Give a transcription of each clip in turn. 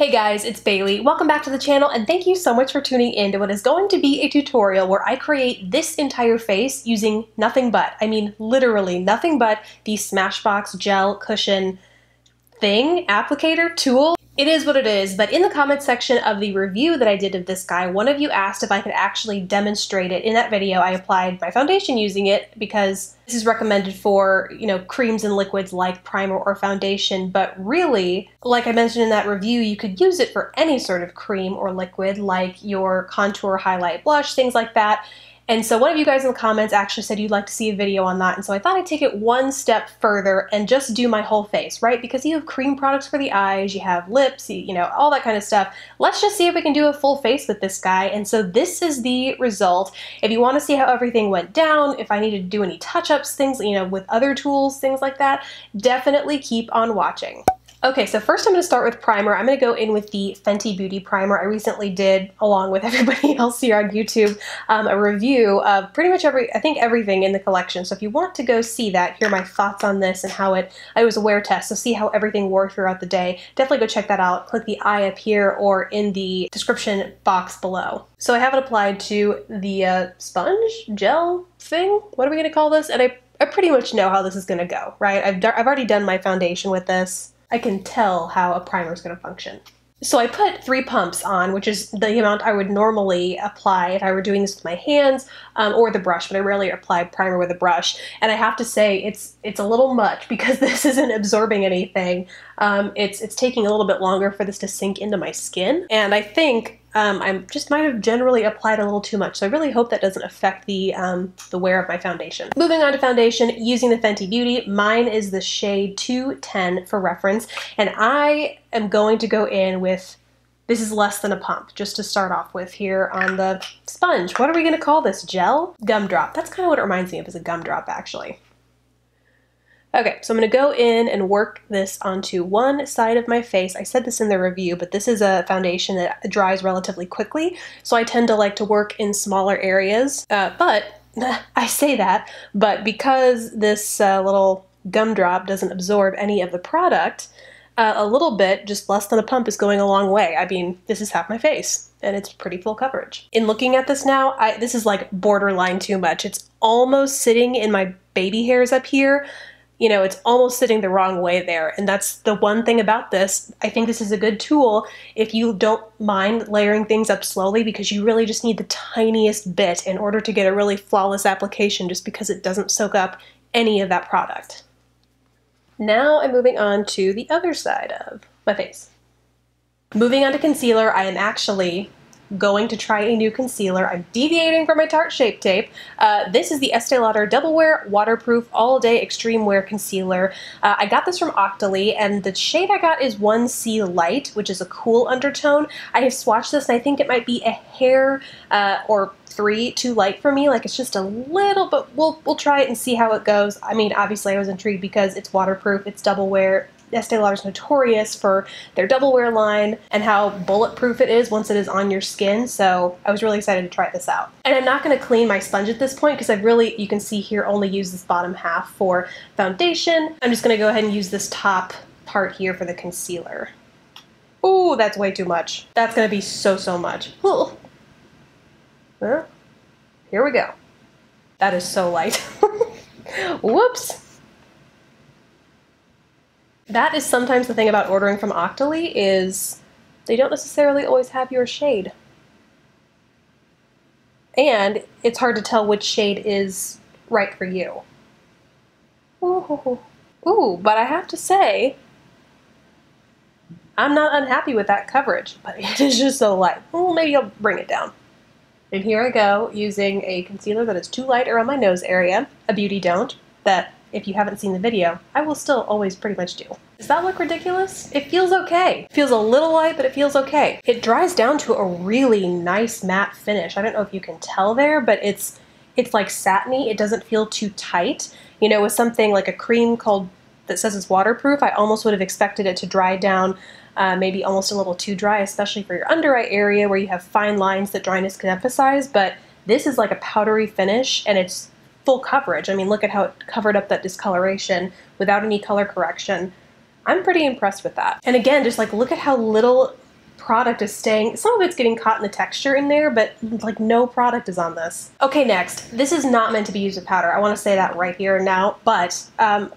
Hey guys, it's Bailey. Welcome back to the channel and thank you so much for tuning in to what is going to be a tutorial where I create this entire face using nothing but, I mean literally nothing but, the Smashbox gel cushion thing, applicator, tool. It is what it is, but in the comment section of the review that I did of this guy, one of you asked if I could actually demonstrate it. In that video, I applied my foundation using it because this is recommended for, you know, creams and liquids like primer or foundation, but really, like I mentioned in that review, you could use it for any sort of cream or liquid like your contour, highlight, blush, things like that. And so one of you guys in the comments actually said you'd like to see a video on that, and so I thought I'd take it one step further and just do my whole face, right? Because you have cream products for the eyes, you have lips, you know, all that kind of stuff. Let's just see if we can do a full face with this guy, and so this is the result. If you want to see how everything went down, if I needed to do any touch-ups, things, you know, with other tools, things like that, definitely keep on watching. Okay, so first I'm going to start with primer. I'm going to go in with the Fenty Beauty primer. I recently did, along with everybody else here on YouTube, a review of pretty much everything in the collection. So if you want to go see that, hear my thoughts on this and how it, I was a wear test, so see how everything wore throughout the day. Definitely go check that out. Click the eye up here or in the description box below. So I have it applied to the sponge, gel thing? What are we going to call this? And I pretty much know how this is going to go, right? I've already done my foundation with this. I can tell how a primer is going to function. So I put 3 pumps on, which is the amount I would normally apply if I were doing this with my hands or the brush, but I rarely apply primer with a brush. And I have to say it's a little much because this isn't absorbing anything. It's taking a little bit longer for this to sink into my skin. And I think I just might have generally applied a little too much, so I really hope that doesn't affect the wear of my foundation. Moving on to foundation, using the Fenty Beauty. Mine is the shade 210 for reference, and I am going to go in with, this is less than a pump, just to start off with here on the sponge. What are we going to call this? Gel? Gumdrop. That's kind of what it reminds me of, is a gumdrop actually. Okay, so I'm going to go in and work this onto one side of my face. I said this in the review, but this is a foundation that dries relatively quickly, so I tend to like to work in smaller areas. But because this little gumdrop doesn't absorb any of the product, a little bit, just less than a pump, is going a long way. I mean, this is half my face, and it's pretty full coverage. In looking at this now, this is like borderline too much. It's almost sitting in my baby hairs up here. You know, it's almost sitting the wrong way there. And that's the one thing about this. I think this is a good tool if you don't mind layering things up slowly, because you really just need the tiniest bit in order to get a really flawless application, just because it doesn't soak up any of that product. Now I'm moving on to the other side of my face. Moving on to concealer, I am actually going to try a new concealer. I'm deviating from my Tarte Shape Tape. This is the Estee Lauder Double Wear Waterproof All Day Extreme Wear Concealer. I got this from Octoly, and the shade I got is 1C Light, which is a cool undertone. I have swatched this, and I think it might be a hair or 3 too light for me. Like, it's just a little, but we'll try it and see how it goes. I mean, obviously I was intrigued because it's waterproof, it's double wear. Estee Lauder's notorious for their double wear line and how bulletproof it is once it is on your skin, so I was really excited to try this out. And I'm not going to clean my sponge at this point because I've really, you can see here, only used this bottom half for foundation. I'm just going to go ahead and use this top part here for the concealer. Ooh, that's way too much. That's going to be so, so much. Ooh. Well, here we go. That is so light. Whoops. That is sometimes the thing about ordering from Octoly, is they don't necessarily always have your shade. And it's hard to tell which shade is right for you. Ooh, ooh, but I have to say, I'm not unhappy with that coverage, but it is just so light. Well, maybe I'll bring it down. And here I go, using a concealer that is too light around my nose area, a beauty don't, that, if you haven't seen the video, I will still always pretty much do. Does that look ridiculous? It feels okay. It feels a little light, but it feels okay. It dries down to a really nice matte finish. I don't know if you can tell there, but it's like satiny. It doesn't feel too tight. You know, with something like a cream that says it's waterproof, I almost would have expected it to dry down maybe almost a little too dry, especially for your under eye area where you have fine lines that dryness can emphasize, but this is like a powdery finish, and it's full coverage. I mean, look at how it covered up that discoloration without any color correction. I'm pretty impressed with that. And again, just like look at how little product is staying. Some of it's getting caught in the texture in there, but like no product is on this. Okay, next. This is not meant to be used with powder. I want to say that right here and now, but I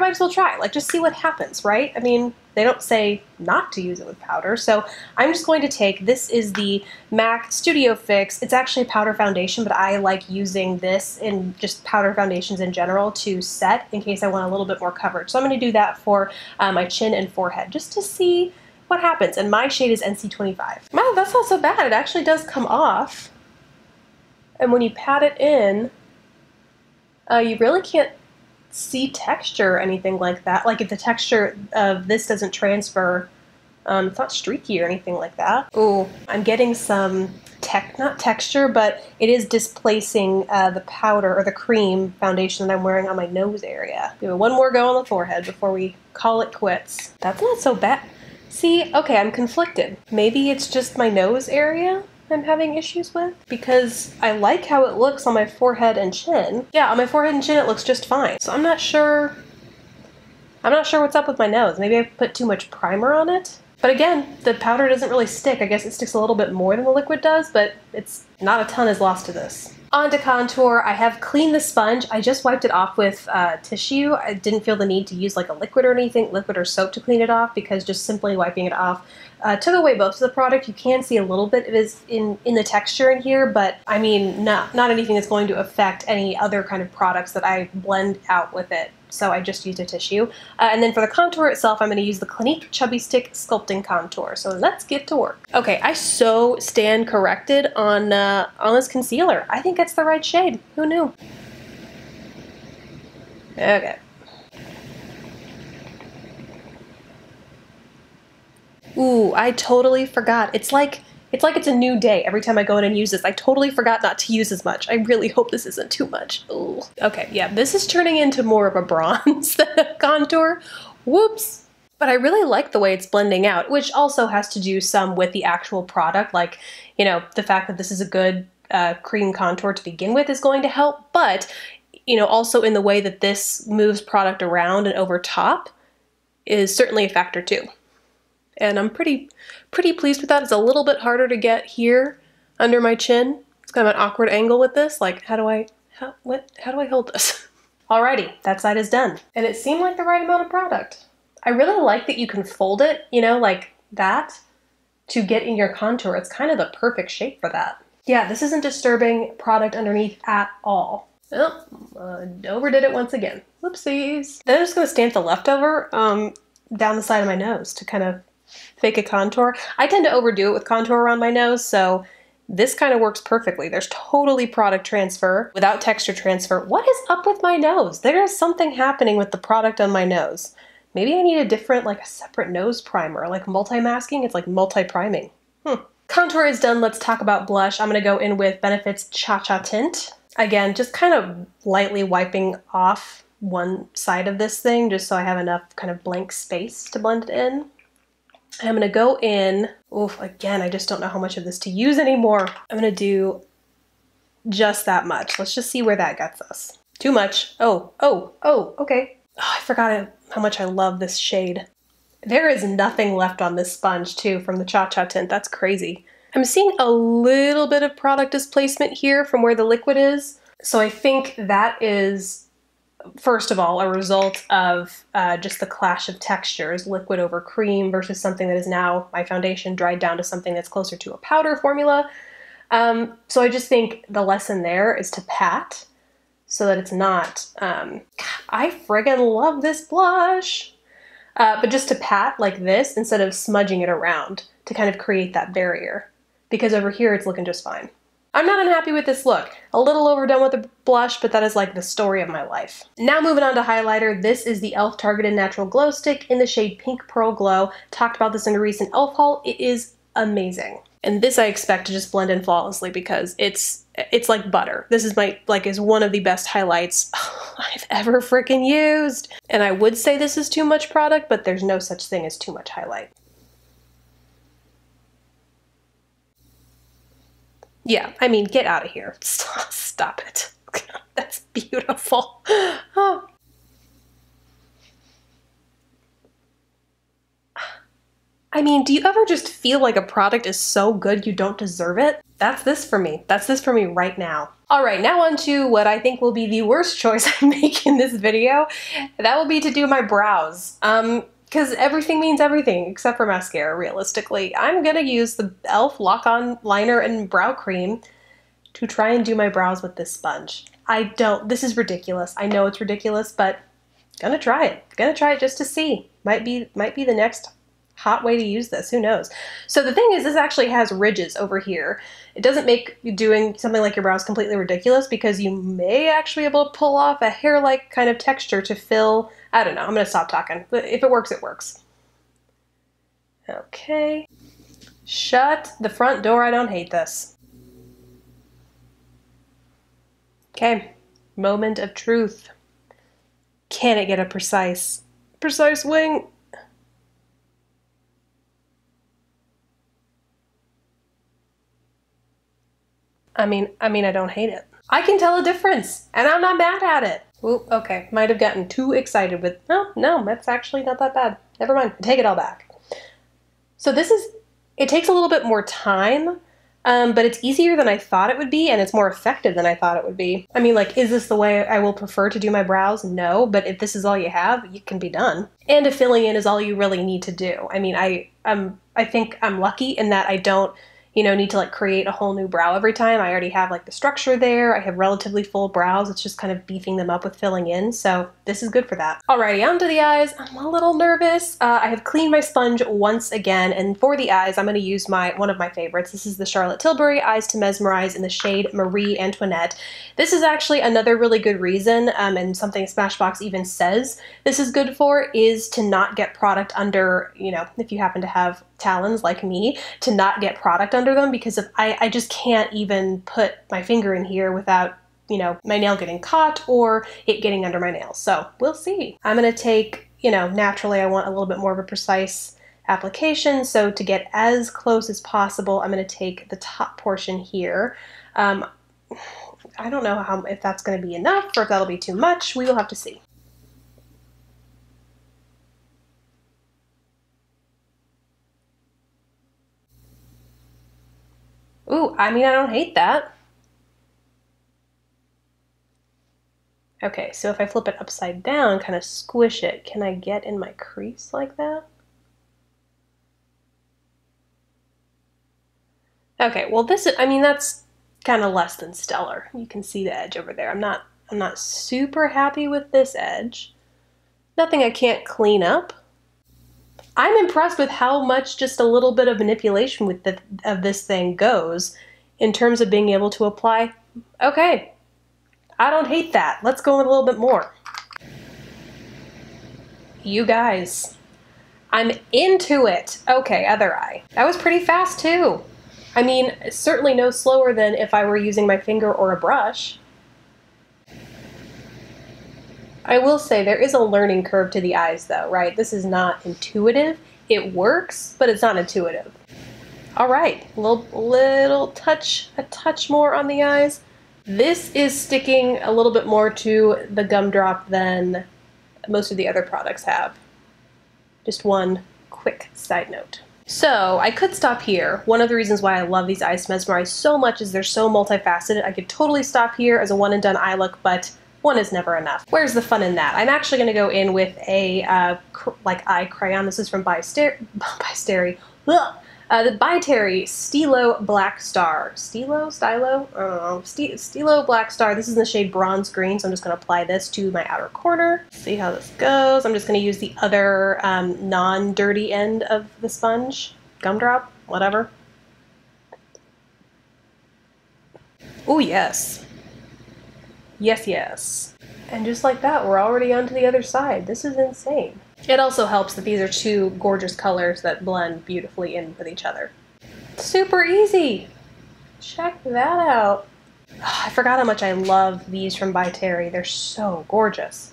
might as well try. Like, just see what happens, right? I mean, they don't say not to use it with powder, so I'm just going to take, this is the MAC Studio Fix. It's actually a powder foundation, but I like using this in just powder foundations in general to set in case I want a little bit more coverage. So I'm going to do that for my chin and forehead just to see what happens. And my shade is NC25. Wow, that's not so bad. It actually does come off. And when you pat it in, you really can't see texture or anything like that. Like, if the texture of this doesn't transfer, it's not streaky or anything like that. Ooh, I'm getting some not texture, but it is displacing the powder or the cream foundation that I'm wearing on my nose area. Give it one more go on the forehead before we call it quits. That's not so bad. See, okay, I'm conflicted. Maybe it's just my nose area I'm having issues with, because I like how it looks on my forehead and chin. Yeah, on my forehead and chin it looks just fine. So I'm not sure what's up with my nose. Maybe I put too much primer on it. But again, the powder doesn't really stick. I guess it sticks a little bit more than the liquid does, but it's not a ton is lost to this. On to contour. I have cleaned the sponge. I just wiped it off with tissue. I didn't feel the need to use like a liquid or anything, liquid or soap to clean it off, because just simply wiping it off took away most of the product. You can see a little bit of it in the texture in here, but I mean, not anything that's going to affect any other kind of products that I blend out with it. So I just used a tissue. And then for the contour itself, I'm going to use the Clinique Chubby Stick Sculpting Contour. So let's get to work. Okay, I so stand corrected on this concealer. I think that's the right shade. Who knew? Okay. Ooh, I totally forgot. It's like it's a new day every time I go in and use this. I totally forgot not to use as much. I really hope this isn't too much. Ooh. Okay, yeah, this is turning into more of a bronze than a contour. Whoops. But I really like the way it's blending out, which also has to do some with the actual product. Like, you know, the fact that this is a good cream contour to begin with is going to help. But, you know, also in the way that this moves product around and over top is certainly a factor too. And I'm pretty pleased with that. It's a little bit harder to get here under my chin. It's kind of an awkward angle with this. Like, how do I hold this? Alrighty, that side is done. And it seemed like the right amount of product. I really like that you can fold it, you know, like that to get in your contour. It's kind of the perfect shape for that. Yeah, this isn't disturbing product underneath at all. Oh, overdid it once again. Whoopsies. Then I'm just gonna stamp the leftover down the side of my nose to kind of fake a contour. I tend to overdo it with contour around my nose, so this kind of works perfectly. There's totally product transfer without texture transfer. What is up with my nose? There is something happening with the product on my nose. Maybe I need a different, like a separate nose primer, like multi-masking. It's like multi-priming. Contour is done. Let's talk about blush. I'm going to go in with Benefit's Cha-Cha Tint. Again, just kind of lightly wiping off one side of this thing just so I have enough kind of blank space to blend it in. And I'm going to go in, oof, again, I just don't know how much of this to use anymore. I'm going to do just that much. Let's just see where that gets us. Too much. Oh, okay. Oh, I forgot how much I love this shade. There is nothing left on this sponge too from the Cha-Cha Tint. That's crazy. I'm seeing a little bit of product displacement here from where the liquid is. So I think that is, first of all, a result of just the clash of textures, liquid over cream versus something that is now my foundation dried down to something that's closer to a powder formula. So I just think the lesson there is to pat so that it's not, I friggin' love this blush, but just to pat like this instead of smudging it around to kind of create that barrier, because over here it's looking just fine. I'm not unhappy with this look. A little overdone with the blush, but that is like the story of my life. Now moving on to highlighter. This is the e.l.f. Targeted Natural Glow Stick in the shade Pink Pearl Glow. Talked about this in a recent e.l.f. haul. It is amazing. And this I expect to just blend in flawlessly because it's like butter. This is is one of the best highlights I've ever freaking used. And I would say this is too much product, but there's no such thing as too much highlight. Yeah, I mean, get out of here. Stop it. That's beautiful. Oh. I mean, do you ever just feel like a product is so good you don't deserve it? That's this for me. That's this for me right now. All right, now on to what I think will be the worst choice I make in this video. That will be to do my brows. Because everything means everything except for mascara, realistically. I'm gonna use the e.l.f. Lock-On Liner and Brow Cream to try and do my brows with this sponge. This is ridiculous. I know it's ridiculous, but gonna try it. Gonna try it just to see. Might be the next hot way to use this, who knows. So the thing is, this actually has ridges over here. It doesn't make doing something like your brows completely ridiculous because you may actually be able to pull off a hair-like kind of texture to fill, I don't know, I'm gonna stop talking. If it works, it works. Okay. Shut the front door, I don't hate this. Okay, moment of truth. Can it get a precise wing? I mean, I don't hate it. I can tell a difference, and I'm not mad at it. Ooh, okay, might have gotten too excited with, no, that's actually not that bad. Never mind, I take it all back. So this is, it takes a little bit more time, but it's easier than I thought it would be, and it's more effective than I thought it would be. I mean, like, is this the way I will prefer to do my brows? No, but if this is all you have, it can be done. And if filling in is all you really need to do. I mean, I think I'm lucky in that I don't, you know, need to like create a whole new brow every time. I already have like the structure there. I have relatively full brows. It's just kind of beefing them up with filling in. So this is good for that. Alrighty, onto the eyes. I'm a little nervous. I have cleaned my sponge once again, and for the eyes, I'm gonna use one of my favorites. This is the Charlotte Tilbury Eyes to Mesmerize in the shade Marie Antoinette. This is actually another really good reason, and something Smashbox even says this is good for, is to not get product under, you know, if you happen to have talons like me, to not get product under them, because if I just can't even put my finger in here without, you know, my nail getting caught or it getting under my nails. So we'll see. I'm gonna take, you know, naturally I want a little bit more of a precise application, so to get as close as possible, I'm gonna take the top portion here. I don't know if that's gonna be enough or if that'll be too much. We will have to see. Ooh, I mean, I don't hate that. Okay, so if I flip it upside down, kind of squish it, can I get in my crease like that? Okay, well this is, I mean, that's kind of less than stellar. You can see the edge over there. I'm not super happy with this edge. Nothing I can't clean up. I'm impressed with how much just a little bit of manipulation with of this thing goes in terms of being able to apply. Okay, I don't hate that. Let's go in a little bit more. You guys, I'm into it. Okay, other eye. That was pretty fast too. I mean, certainly no slower than if I were using my finger or a brush. I will say there is a learning curve to the eyes though, right? This is not intuitive. It works, but it's not intuitive. All right, a touch more on the eyes. This is sticking a little bit more to the gumdrop than most of the other products have. Just one quick side note. So I could stop here. One of the reasons why I love these Eyes to Mesmerize so much is they're so multifaceted. I could totally stop here as a one and done eye look, but one is never enough. Where's the fun in that? I'm actually gonna go in with a eye crayon. This is from By Terry Stilo Black Star. Stilo Black Star. This is in the shade Bronze Green, so I'm just gonna apply this to my outer corner. See how this goes. I'm just gonna use the other non-dirty end of the sponge, gumdrop, whatever. Oh yes. Yes, yes. And just like that, we're already onto the other side. This is insane. It also helps that these are two gorgeous colors that blend beautifully in with each other. Super easy. Check that out. Oh, I forgot how much I love these from By Terry. They're so gorgeous.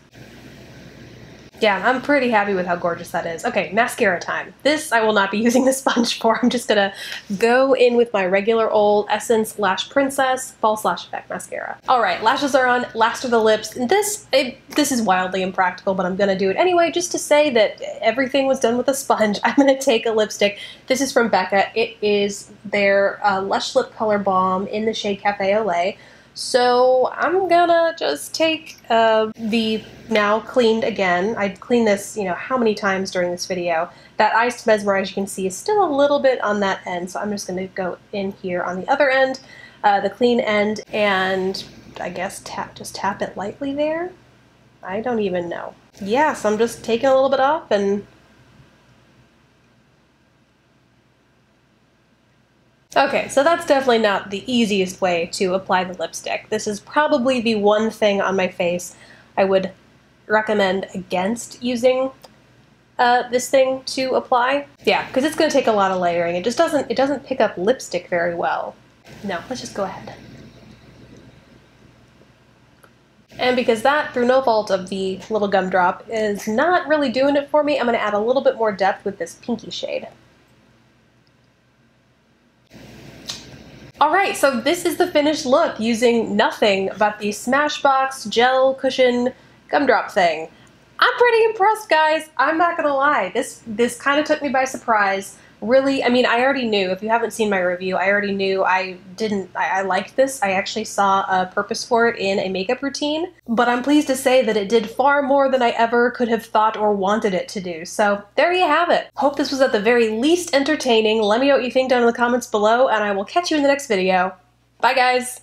Yeah, I'm pretty happy with how gorgeous that is. Okay, mascara time. This I will not be using the sponge for. I'm just gonna go in with my regular old Essence Lash Princess False Lash Effect Mascara. All right, lashes are on, last are the lips. This is wildly impractical, but I'm gonna do it anyway just to say that everything was done with a sponge. I'm gonna take a lipstick. This is from Becca. It is their Lush Lip Color Balm in the shade Cafe au Lait. So I'm gonna just take the now cleaned again. I cleaned this, you know, how many times during this video. That Eyes to Mesmerize, you can see, is still a little bit on that end. So I'm just gonna go in here on the other end, the clean end, and I guess just tap it lightly there. I don't even know. Yeah, so I'm just taking a little bit off and... Okay, so that's definitely not the easiest way to apply the lipstick. This is probably the one thing on my face I would recommend against using this thing to apply. Yeah, because it's going to take a lot of layering. It just doesn't pick up lipstick very well. No, let's just go ahead. And because that, through no fault of the little gumdrop, is not really doing it for me, I'm going to add a little bit more depth with this pinky shade. Alright, so this is the finished look using nothing but the Smashbox gel cushion gumdrop thing. I'm pretty impressed, guys. I'm not gonna lie. This kind of took me by surprise. Really, I mean, I already knew. If you haven't seen my review, I already knew I liked this. I actually saw a purpose for it in a makeup routine, but I'm pleased to say that it did far more than I ever could have thought or wanted it to do. So there you have it. Hope this was at the very least entertaining. Let me know what you think down in the comments below, and I will catch you in the next video. Bye, guys.